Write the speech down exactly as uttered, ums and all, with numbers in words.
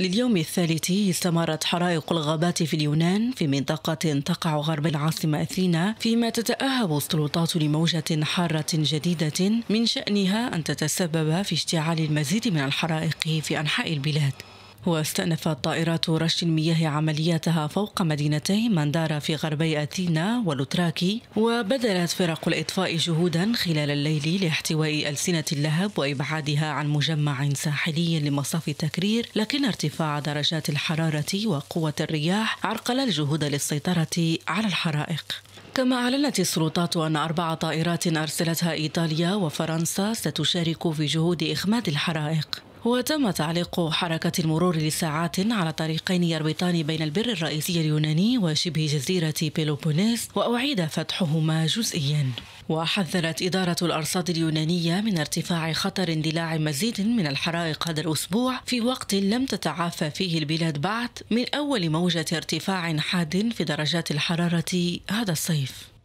لليوم الثالث استمرت حرائق الغابات في اليونان في منطقة تقع غرب العاصمة أثينا، فيما تتأهب السلطات لموجة حارة جديدة من شأنها أن تتسبب في اشتعال المزيد من الحرائق في أنحاء البلاد. واستأنفت طائرات رش المياه عملياتها فوق مدينتي ماندارا في غربي أثينا ولوتراكي، وبذلت فرق الإطفاء جهودا خلال الليل لاحتواء ألسنة اللهب وإبعادها عن مجمع ساحلي لمصاف التكرير، لكن ارتفاع درجات الحرارة وقوة الرياح عرقل الجهود للسيطرة على الحرائق. كما أعلنت السلطات أن أربع طائرات أرسلتها إيطاليا وفرنسا ستشارك في جهود إخماد الحرائق. وتم تعليق حركة المرور لساعات على طريقين يربطان بين البر الرئيسي اليوناني وشبه جزيرة بيلوبونيس، وأعيد فتحهما جزئيا. وحذرت إدارة الأرصاد اليونانية من ارتفاع خطر اندلاع مزيد من الحرائق هذا الأسبوع، في وقت لم تتعافى فيه البلاد بعد من أول موجة ارتفاع حاد في درجات الحرارة هذا الصيف.